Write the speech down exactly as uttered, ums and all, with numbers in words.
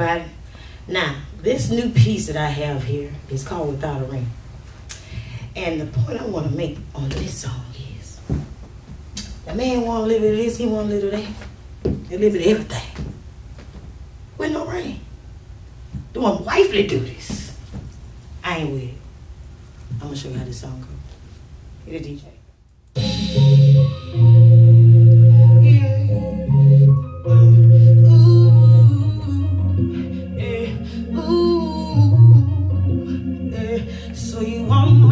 everybody. Now, this new piece that I have here is called Without a Ring. And the point I want to make on this song is, the man want a little of this, he want a little of that, a little bit of everything. With no ring. Doing wifely duties. I ain't with it. I'm going to show you how this song goes. You're the D J. So you want